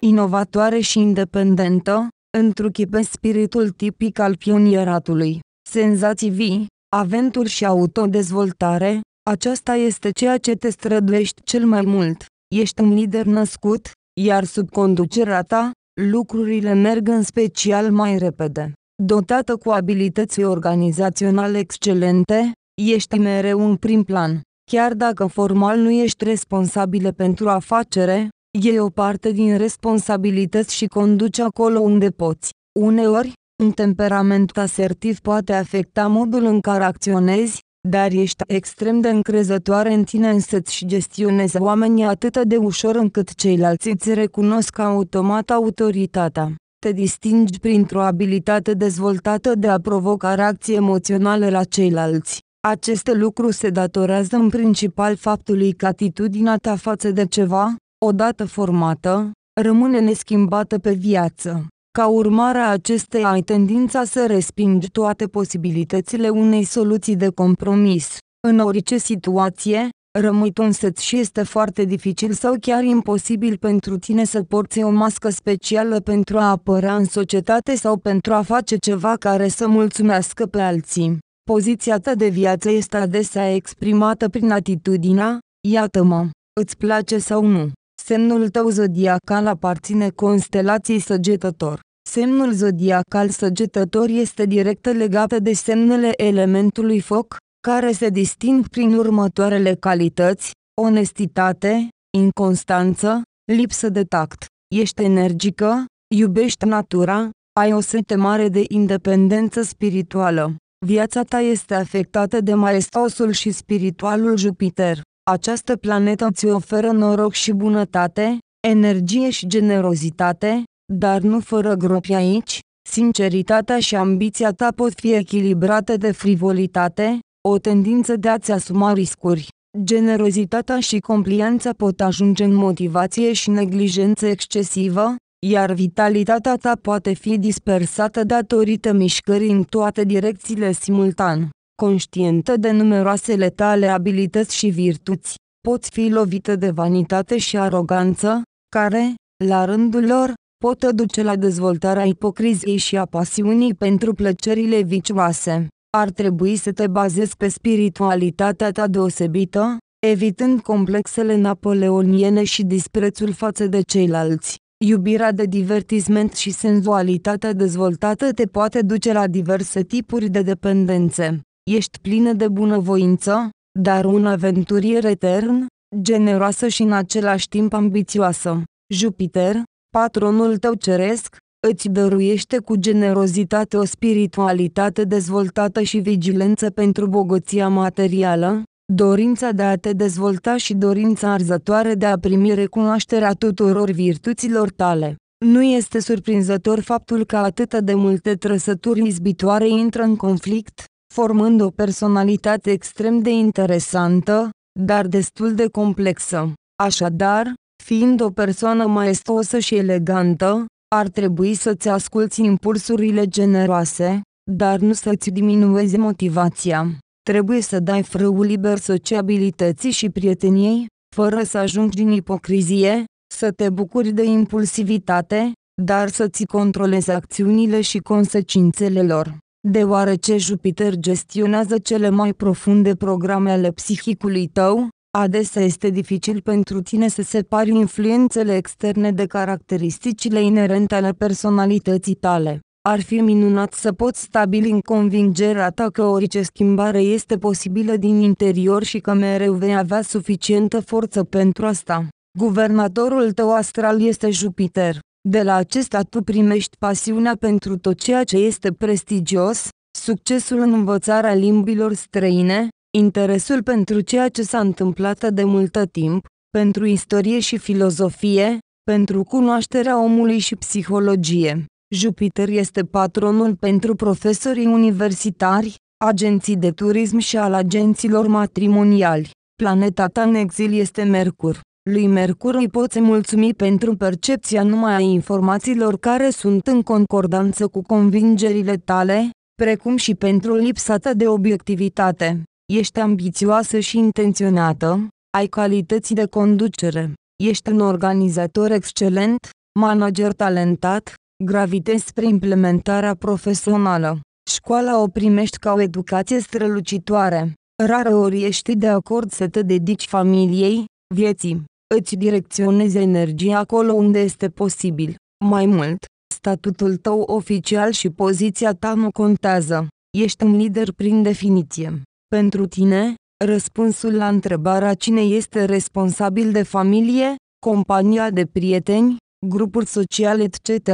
Inovatoare și independentă, întruchipe spiritul tipic al pionieratului, senzații vii, aventuri și autodezvoltare, aceasta este ceea ce te străduiești cel mai mult, ești un lider născut, iar sub conducerea ta, lucrurile merg în special mai repede. Dotată cu abilități organizaționale excelente, ești mereu în prim plan. Chiar dacă formal nu ești responsabilă pentru afacere, e o parte din responsabilități și conduci acolo unde poți. Uneori, un temperament asertiv poate afecta modul în care acționezi, dar ești extrem de încrezătoare în tine însăți și gestionezi oamenii atât de ușor încât ceilalți îți recunosc automat autoritatea. Te distingi printr-o abilitate dezvoltată de a provoca reacții emoționale la ceilalți. Acest lucru se datorează în principal faptului că atitudinea ta față de ceva, odată formată, rămâne neschimbată pe viață. Ca urmare a acesteia ai tendința să respingi toate posibilitățile unei soluții de compromis. În orice situație, rămâi tu însăți și este foarte dificil sau chiar imposibil pentru tine să porți o mască specială pentru a apărea în societate sau pentru a face ceva care să mulțumească pe alții. Poziția ta de viață este adesea exprimată prin atitudinea, iată-mă, îți place sau nu. Semnul tău zodiacal aparține constelației Săgetător. Semnul zodiacal Săgetător este direct legat de semnele elementului foc, care se disting prin următoarele calități: onestitate, inconstanță, lipsă de tact. Ești energică, iubești natura, ai o sete mare de independență spirituală. Viața ta este afectată de maestosul și spiritualul Jupiter. Această planetă îți oferă noroc și bunătate, energie și generozitate, dar nu fără gropi aici, sinceritatea și ambiția ta pot fi echilibrate de frivolitate, o tendință de a-ți asuma riscuri. Generozitatea și complianța pot ajunge în motivație și neglijență excesivă, iar vitalitatea ta poate fi dispersată datorită mișcării în toate direcțiile simultan. Conștientă de numeroasele tale abilități și virtuți, poți fi lovită de vanitate și aroganță, care, la rândul lor, pot duce la dezvoltarea ipocriziei și a pasiunii pentru plăcerile vicioase. Ar trebui să te bazezi pe spiritualitatea ta deosebită, evitând complexele napoleoniene și disprețul față de ceilalți. Iubirea de divertisment și senzualitatea dezvoltată te poate duce la diverse tipuri de dependențe. Ești plină de bunăvoință, dar un aventurier etern, generoasă și în același timp ambițioasă. Jupiter, patronul tău ceresc, îți dăruiește cu generozitate o spiritualitate dezvoltată și vigilență pentru bogăția materială, dorința de a te dezvolta și dorința arzătoare de a primi recunoașterea tuturor virtuților tale. Nu este surprinzător faptul că atât de multe trăsături izbitoare intră în conflict, formând o personalitate extrem de interesantă, dar destul de complexă. Așadar, fiind o persoană maestosă și elegantă, ar trebui să-ți asculți impulsurile generoase, dar nu să-ți diminuezi motivația. Trebuie să dai frâul liber sociabilității și prieteniei, fără să ajungi în ipocrizie, să te bucuri de impulsivitate, dar să-ți controlezi acțiunile și consecințele lor. Deoarece Jupiter gestionează cele mai profunde programe ale psihicului tău, adesea este dificil pentru tine să separi influențele externe de caracteristicile inerente ale personalității tale. Ar fi minunat să poți stabili în convingerea ta că orice schimbare este posibilă din interior și că mereu vei avea suficientă forță pentru asta. Guvernatorul tău astral este Jupiter. De la acesta tu primești pasiunea pentru tot ceea ce este prestigios, succesul în învățarea limbilor străine, interesul pentru ceea ce s-a întâmplat de multă timp, pentru istorie și filozofie, pentru cunoașterea omului și psihologie. Jupiter este patronul pentru profesorii universitari, agenții de turism și al agenților matrimoniali. Planeta ta în exil este Mercur. Lui Mercur îi poți mulțumi pentru percepția numai a informațiilor care sunt în concordanță cu convingerile tale, precum și pentru lipsa ta de obiectivitate. Ești ambițioasă și intenționată, ai calități de conducere, ești un organizator excelent, manager talentat, gravitezi spre implementarea profesională. Școala o primești ca o educație strălucitoare. Rareori ești de acord să te dedici familiei, vieții. Îți direcționezi energia acolo unde este posibil. Mai mult, statutul tău oficial și poziția ta nu contează. Ești un lider prin definiție. Pentru tine, răspunsul la întrebarea cine este responsabil de familie, compania de prieteni, grupuri sociale etc.,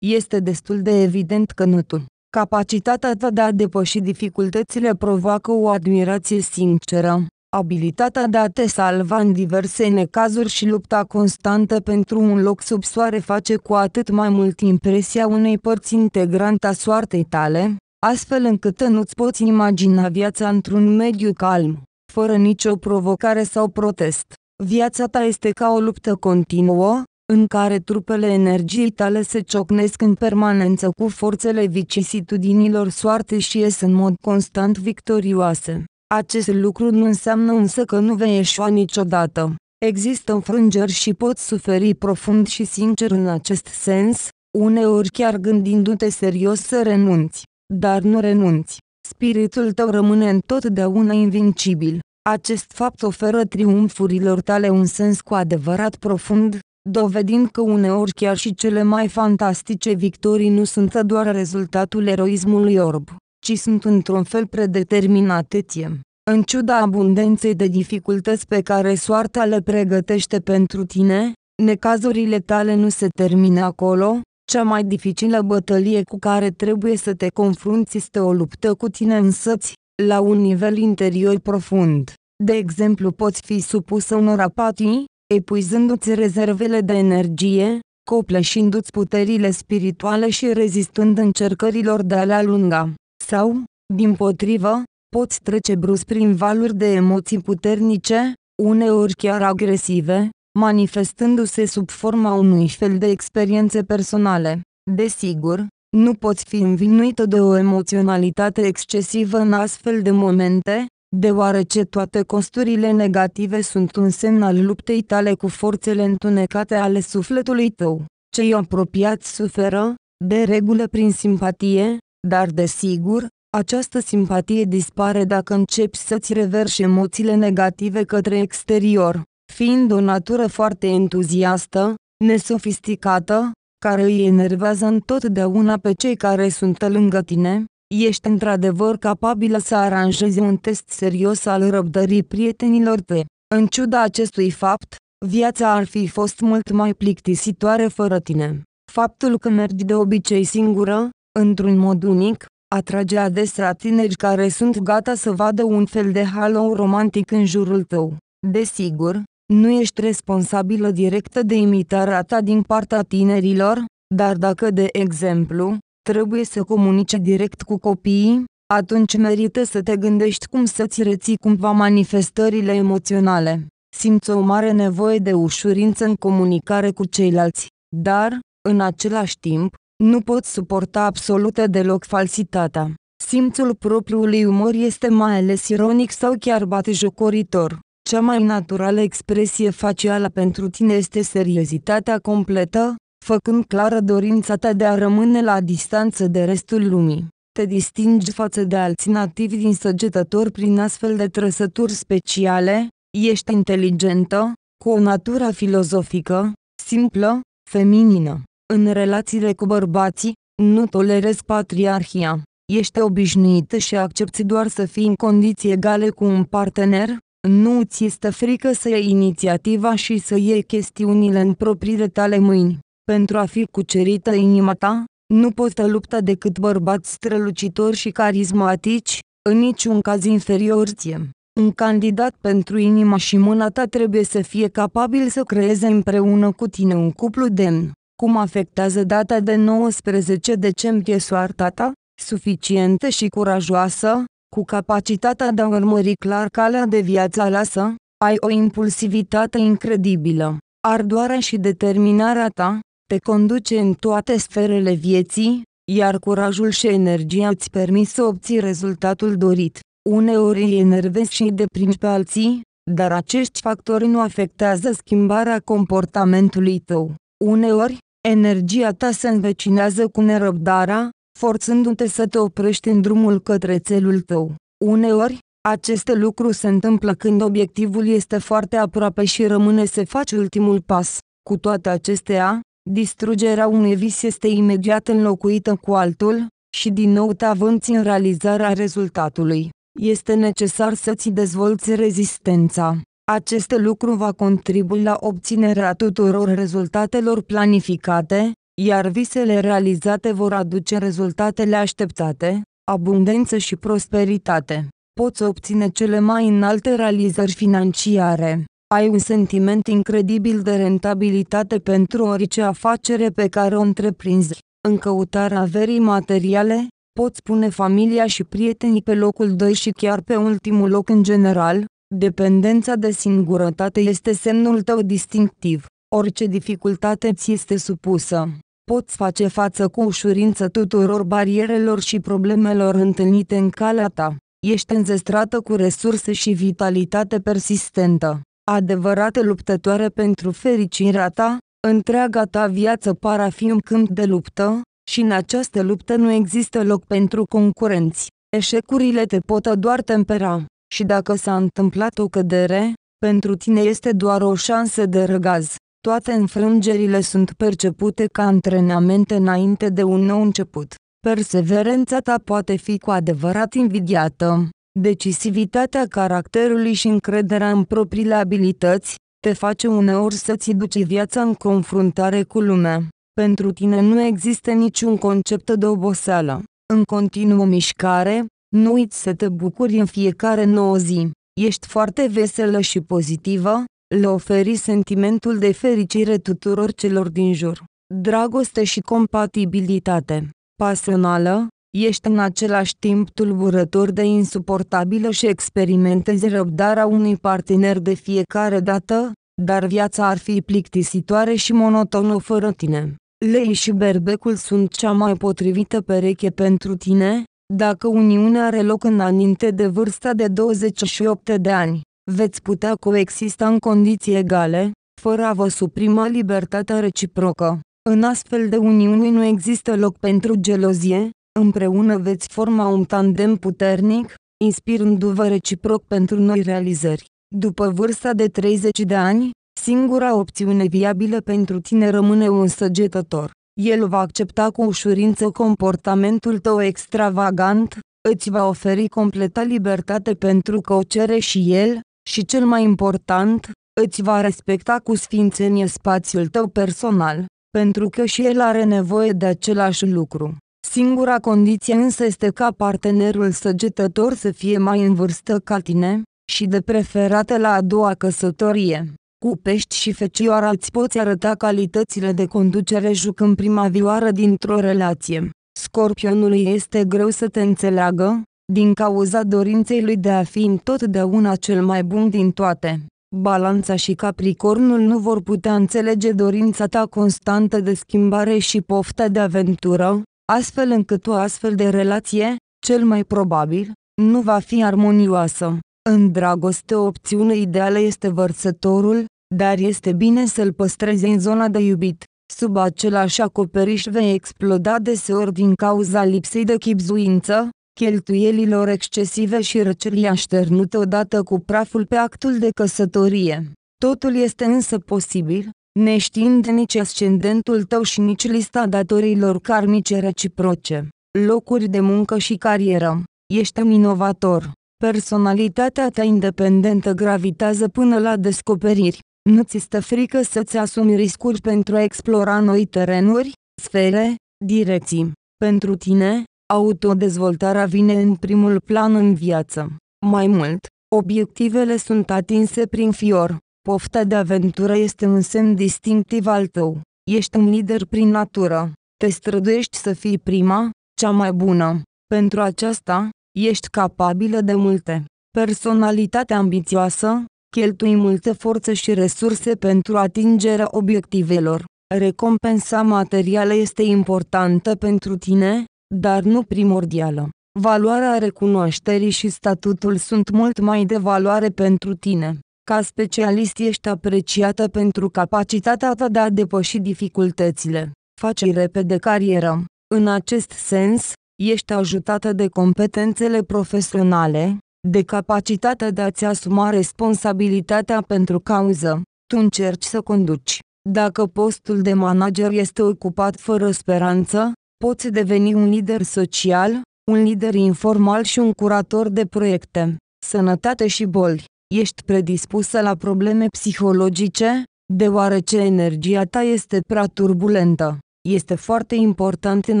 este destul de evident că nu tu. Capacitatea ta de a depăși dificultățile provoacă o admirație sinceră. Abilitatea de a te salva în diverse necazuri și lupta constantă pentru un loc sub soare face cu atât mai mult impresia unei părți integrante a soartei tale, astfel încât nu-ți poți imagina viața într-un mediu calm, fără nicio provocare sau protest. Viața ta este ca o luptă continuă, în care trupele energiei tale se ciocnesc în permanență cu forțele vicisitudinilor soartei și ies în mod constant victorioase. Acest lucru nu înseamnă însă că nu vei eșua niciodată. Există înfrângeri și poți suferi profund și sincer în acest sens, uneori chiar gândindu-te serios să renunți. Dar nu renunți. Spiritul tău rămâne întotdeauna invincibil. Acest fapt oferă triumfurilor tale un sens cu adevărat profund, dovedind că uneori chiar și cele mai fantastice victorii nu sunt doar rezultatul eroismului orb, ci sunt într-un fel predeterminate ție. În ciuda abundenței de dificultăți pe care soarta le pregătește pentru tine, necazurile tale nu se termină acolo. Cea mai dificilă bătălie cu care trebuie să te confrunți este o luptă cu tine însăți, la un nivel interior profund. De exemplu, poți fi supusă unor apatii, epuizându-ți rezervele de energie, copleșindu-ți puterile spirituale și rezistând încercărilor de a le alunga. Sau, dimpotrivă, poți trece brusc prin valuri de emoții puternice, uneori chiar agresive, manifestându-se sub forma unui fel de experiențe personale. Desigur, nu poți fi învinuită de o emoționalitate excesivă în astfel de momente, deoarece toate costurile negative sunt un semn al luptei tale cu forțele întunecate ale sufletului tău. Cei apropiați suferă, de regulă prin simpatie, dar desigur, această simpatie dispare dacă începi să-ți reverși emoțiile negative către exterior. Fiind o natură foarte entuziastă, nesofisticată, care îi enervează întotdeauna pe cei care sunt lângă tine, ești într-adevăr capabilă să aranjezi un test serios al răbdării prietenilor tăi. În ciuda acestui fapt, viața ar fi fost mult mai plictisitoare fără tine. Faptul că mergi de obicei singură, într-un mod unic, atrage adesea tineri care sunt gata să vadă un fel de halo romantic în jurul tău. Desigur, nu ești responsabilă directă de imitarea ta din partea tinerilor, dar dacă, de exemplu, trebuie să comunici direct cu copiii, atunci merită să te gândești cum să-ți reții cumva manifestările emoționale. Simți o mare nevoie de ușurință în comunicare cu ceilalți, dar, în același timp, nu poți suporta absolut deloc falsitatea. Simțul propriului umor este mai ales ironic sau chiar batejocoritor. Cea mai naturală expresie facială pentru tine este seriozitatea completă, făcând clară dorința ta de a rămâne la distanță de restul lumii. Te distingi față de alții nativi din săgetători prin astfel de trăsături speciale, ești inteligentă, cu o natură filozofică, simplă, feminină. În relațiile cu bărbații, nu tolerezi patriarhia. Ești obișnuită și accepti doar să fii în condiții egale cu un partener. Nu ți este frică să iei inițiativa și să iei chestiunile în propriile tale mâini. Pentru a fi cucerită inima ta, nu poți lupta decât bărbați strălucitori și carismatici, în niciun caz inferior ție. Un candidat pentru inima și mâna ta trebuie să fie capabil să creeze împreună cu tine un cuplu demn. Cum afectează data de 19 decembrie soarta ta? Suficientă și curajoasă, cu capacitatea de a urmări clar calea de viață aleasă, ai o impulsivitate incredibilă. Ardoarea și determinarea ta te conduce în toate sferele vieții, iar curajul și energia îți permit să obții rezultatul dorit. Uneori îi enervezi și îi deprinzi pe alții, dar acești factori nu afectează schimbarea comportamentului tău. Uneori, energia ta se învecinează cu nerăbdarea, forțându-te să te oprești în drumul către țelul tău. Uneori, aceste lucruri se întâmplă când obiectivul este foarte aproape și rămâne să faci ultimul pas. Cu toate acestea, distrugerea unui vis este imediat înlocuită cu altul, și din nou te avânți în realizarea rezultatului. Este necesar să-ți dezvolți rezistența. Acest lucru va contribui la obținerea tuturor rezultatelor planificate, iar visele realizate vor aduce rezultatele așteptate, abundență și prosperitate. Poți obține cele mai înalte realizări financiare. Ai un sentiment incredibil de rentabilitate pentru orice afacere pe care o întreprinzi. În căutarea averii materiale, poți pune familia și prietenii pe locul 2 și chiar pe ultimul loc în general. Dependența de singurătate este semnul tău distinctiv. Orice dificultate ți este supusă. Poți face față cu ușurință tuturor barierelor și problemelor întâlnite în calea ta. Ești înzestrată cu resurse și vitalitate persistentă. Adevărată luptătoare pentru fericirea ta, întreaga ta viață pare a fi un câmp de luptă, și în această luptă nu există loc pentru concurenți. Eșecurile te pot doar tempera, și dacă s-a întâmplat o cădere, pentru tine este doar o șansă de răgaz. Toate înfrângerile sunt percepute ca antrenamente înainte de un nou început. Perseverența ta poate fi cu adevărat invidiată. Decisivitatea caracterului și încrederea în propriile abilități te face uneori să-ți duci viața în confruntare cu lumea. Pentru tine nu există niciun concept de oboseală. În continuă mișcare, nu uiți să te bucuri în fiecare nouă zi. Ești foarte veselă și pozitivă, le oferi sentimentul de fericire tuturor celor din jur. Dragoste și compatibilitate. Pasională, ești în același timp tulburător de insuportabilă și experimentezi răbdarea unui partener de fiecare dată, dar viața ar fi plictisitoare și monotonă fără tine. Lei și berbecul sunt cea mai potrivită pereche pentru tine, dacă uniunea are loc înainte de vârsta de 28 de ani. Veți putea coexista în condiții egale, fără a vă suprima libertatea reciprocă. În astfel de uniuni nu există loc pentru gelozie, împreună veți forma un tandem puternic, inspirându-vă reciproc pentru noi realizări. După vârsta de 30 de ani, singura opțiune viabilă pentru tine rămâne un săgetător. El va accepta cu ușurință comportamentul tău extravagant, îți va oferi completa libertate pentru că o cere și el, și cel mai important, îți va respecta cu sfințenie spațiul tău personal, pentru că și el are nevoie de același lucru. Singura condiție însă este ca partenerul săgetător să fie mai în vârstă ca tine, și de preferat la a doua căsătorie. Cu pești și fecioara îți poți arăta calitățile de conducere jucând prima vioară dintr-o relație. Scorpionului este greu să te înțeleagă, din cauza dorinței lui de a fi întotdeauna cel mai bun din toate. Balanța și Capricornul nu vor putea înțelege dorința ta constantă de schimbare și pofta de aventură, astfel încât o astfel de relație, cel mai probabil, nu va fi armonioasă. În dragoste o opțiune ideală este vărsătorul, dar este bine să-l păstrezi în zona de iubit. Sub același acoperiș vei exploda deseori din cauza lipsei de chibzuință, cheltuielilor excesive și răcerii așternute odată cu praful pe actul de căsătorie. Totul este însă posibil, neștiind nici ascendentul tău și nici lista datoriilor karmice reciproce. Locuri de muncă și carieră. Ești un inovator. Personalitatea ta independentă gravitează până la descoperiri. Nu ți stă frică să-ți asumi riscuri pentru a explora noi terenuri, sfere, direcții. Pentru tine, autodezvoltarea vine în primul plan în viață. Mai mult, obiectivele sunt atinse prin fior. Pofta de aventură este un semn distinctiv al tău. Ești un lider prin natură. Te străduiești să fii prima, cea mai bună. Pentru aceasta, ești capabilă de multe. Personalitatea ambițioasă, cheltui multe forțe și resurse pentru atingerea obiectivelor. Recompensa materială este importantă pentru tine, dar nu primordială. Valoarea recunoașterii și statutul sunt mult mai de valoare pentru tine. Ca specialist ești apreciată pentru capacitatea ta de a depăși dificultățile. Faci repede carieră. În acest sens, ești ajutată de competențele profesionale, de capacitatea de a-ți asuma responsabilitatea pentru cauză. Tu încerci să conduci. Dacă postul de manager este ocupat fără speranță, poți deveni un lider social, un lider informal și un curator de proiecte. Sănătate și boli. Ești predispusă la probleme psihologice, deoarece energia ta este prea turbulentă. Este foarte important în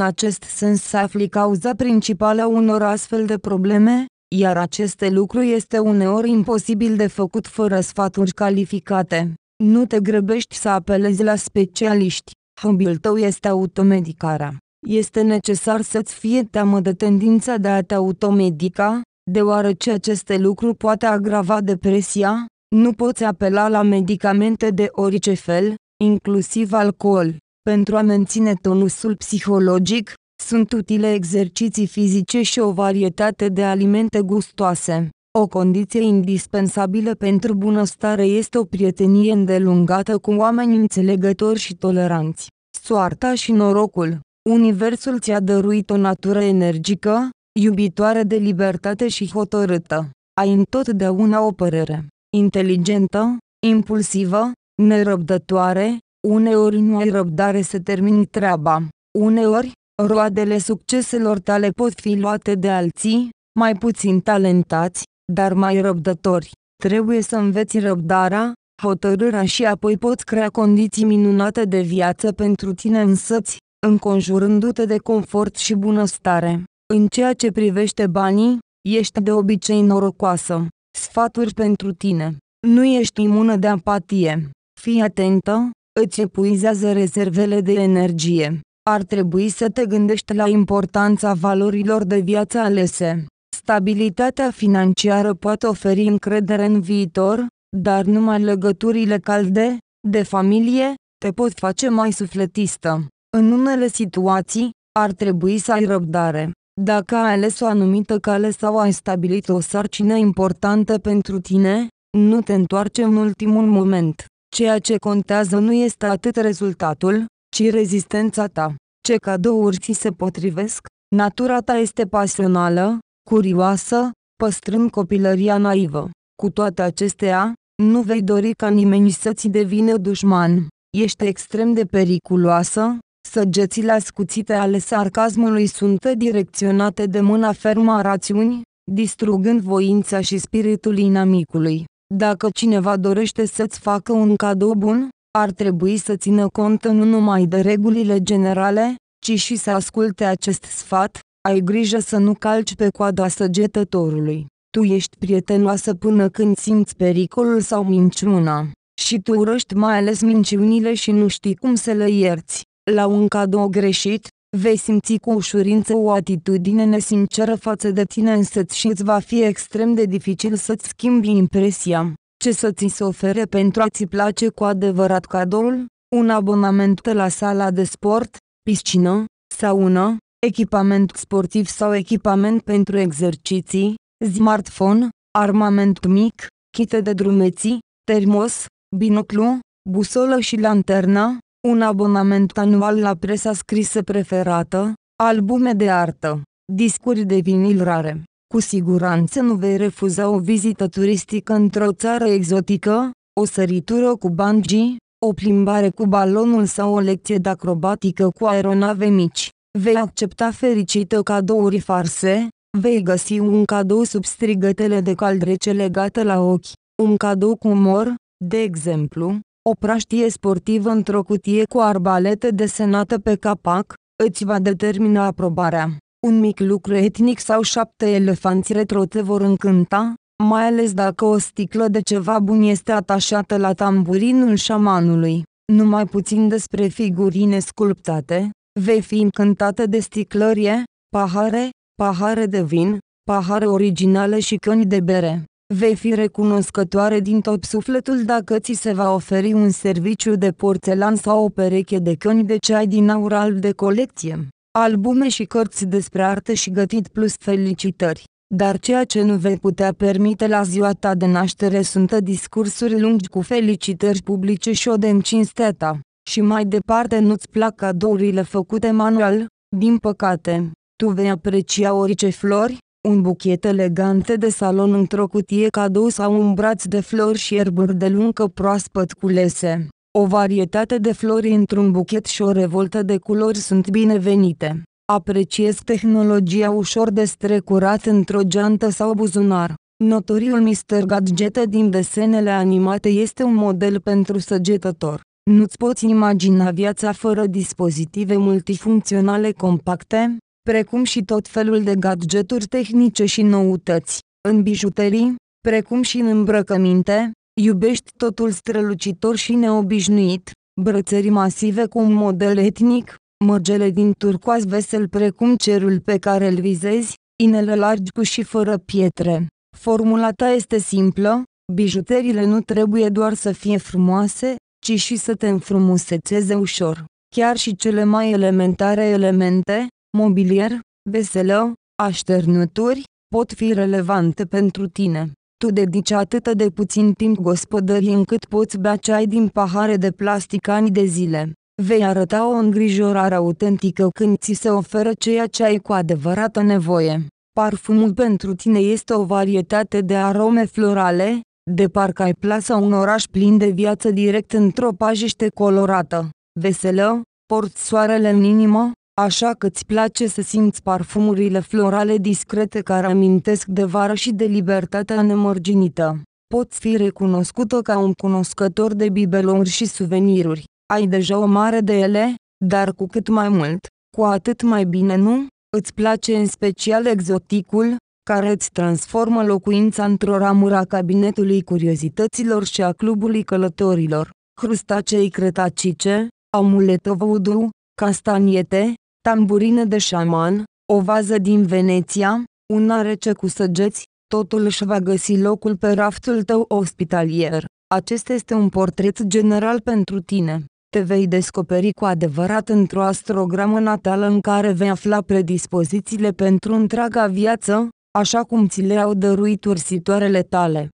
acest sens să afli cauza principală a unor astfel de probleme, iar aceste lucruri este uneori imposibil de făcut fără sfaturi calificate. Nu te grăbești să apelezi la specialiști. Hobby-ul tău este automedicarea. Este necesar să-ți fie teamă de tendința de a te automedica, deoarece aceste lucruri poate agrava depresia. Nu poți apela la medicamente de orice fel, inclusiv alcool. Pentru a menține tonusul psihologic, sunt utile exerciții fizice și o varietate de alimente gustoase. O condiție indispensabilă pentru bunăstare este o prietenie îndelungată cu oameni înțelegători și toleranți. Soarta și norocul. Universul ți-a dăruit o natură energică, iubitoare de libertate și hotărâtă. Ai întotdeauna o părere inteligentă, impulsivă, nerăbdătoare, uneori nu ai răbdare să termini treaba. Uneori, roadele succeselor tale pot fi luate de alții, mai puțin talentați, dar mai răbdători. Trebuie să înveți răbdarea, hotărârea și apoi poți crea condiții minunate de viață pentru tine însăți, înconjurându-te de confort și bunăstare. În ceea ce privește banii, ești de obicei norocoasă. Sfaturi pentru tine. Nu ești imună de apatie. Fii atentă, îți epuizează rezervele de energie. Ar trebui să te gândești la importanța valorilor de viață alese. Stabilitatea financiară poate oferi încredere în viitor, dar numai legăturile calde, de familie, te pot face mai sufletistă. În unele situații, ar trebui să ai răbdare. Dacă ai ales o anumită cale sau ai stabilit o sarcină importantă pentru tine, nu te întoarce în ultimul moment. Ceea ce contează nu este atât rezultatul, ci rezistența ta. Ce cadouri ți se potrivesc? Natura ta este pasională, curioasă, păstrând copilăria naivă. Cu toate acestea, nu vei dori ca nimeni să-ți devină dușman. Ești extrem de periculoasă, săgețile ascuțite ale sarcasmului sunt direcționate de mâna fermă a rațiunii, distrugând voința și spiritul inamicului. Dacă cineva dorește să-ți facă un cadou bun, ar trebui să țină cont nu numai de regulile generale, ci și să asculte acest sfat. Ai grijă să nu calci pe coada săgetătorului. Tu ești prietenoasă până când simți pericolul sau minciuna. Și tu urăști mai ales minciunile și nu știi cum să le ierți. La un cadou greșit, vei simți cu ușurință o atitudine nesinceră față de tine însăți și îți va fi extrem de dificil să-ți schimbi impresia. Ce să ți se ofere pentru a-ți place cu adevărat cadoul? Un abonament la sala de sport, piscină, saună, echipament sportiv sau echipament pentru exerciții, smartphone, armament mic, chite de drumeții, termos, binoclu, busolă și lanternă, un abonament anual la presa scrisă preferată, albume de artă, discuri de vinil rare. Cu siguranță nu vei refuza o vizită turistică într-o țară exotică, o săritură cu bungee, o plimbare cu balonul sau o lecție de acrobatică cu aeronave mici. Vei accepta fericită cadouri farse, vei găsi un cadou sub strigătele de caldrece legate la ochi, un cadou cu umor, de exemplu, o praștie sportivă într-o cutie cu arbalete desenată pe capac, îți va determina aprobarea. Un mic lucru etnic sau 7 elefanți retro te vor încânta, mai ales dacă o sticlă de ceva bun este atașată la tamburinul șamanului. Numai puțin despre figurine sculptate, vei fi încântată de sticlărie, pahare, pahare de vin, pahare originale și căni de bere. Vei fi recunoscătoare din tot sufletul dacă ți se va oferi un serviciu de porțelan sau o pereche de căni de ceai din aur alb de colecție. albume și cărți despre artă și gătit plus felicitări. Dar ceea ce nu vei putea permite la ziua ta de naștere sunt discursuri lungi cu felicitări publice și ode în cinstea ta. Și mai departe nu-ți plac cadourile făcute manual, din păcate, tu vei aprecia orice flori, un buchet elegant de salon într-o cutie cadou sau un braț de flori și erburi de luncă proaspăt culese. O varietate de flori într-un buchet și o revoltă de culori sunt binevenite. Apreciez tehnologia ușor de strecurat într-o geantă sau buzunar. Notoriul Mr. Gadget din desenele animate este un model pentru săgetător. Nu-ți poți imagina viața fără dispozitive multifuncționale compacte, precum și tot felul de gadgeturi tehnice și noutăți. În bijuterii, precum și în îmbrăcăminte, iubești totul strălucitor și neobișnuit, brățări masive cu un model etnic, mărgele din turcoaz vesel precum cerul pe care îl vizezi, inele largi cu și fără pietre. Formula ta este simplă, bijuteriile nu trebuie doar să fie frumoase, ci și să te înfrumusețeze ușor. Chiar și cele mai elementare elemente, mobilier, veselă, așternuturi, pot fi relevante pentru tine. Tu dedici atât de puțin timp gospodării încât poți bea ceai din pahare de plastic ani de zile. Vei arăta o îngrijorare autentică când ți se oferă ceea ce ai cu adevărată nevoie. Parfumul pentru tine este o varietate de arome florale, de parcă ai plasa un oraș plin de viață direct într-o pajiște colorată. Veselă, porți soarele în inimă, așa că îți place să simți parfumurile florale discrete care amintesc de vară și de libertatea nemărginită. Poți fi recunoscută ca un cunoscător de bibelouri și suveniruri. Ai deja o mare de ele, dar cu cât mai mult, cu atât mai bine nu? Îți place în special exoticul, care îți transformă locuința într-o ramură a cabinetului curiozităților și a clubului călătorilor. Crustacei cretacice, amuletă voodoo, castaniete, tamburine de șaman, o vază din Veneția, una rece cu săgeți, totul își va găsi locul pe raftul tău ospitalier. Acesta este un portret general pentru tine. Te vei descoperi cu adevărat într-o astrogramă natală în care vei afla predispozițiile pentru întreaga viață, așa cum ți le-au dăruit ursitoarele tale.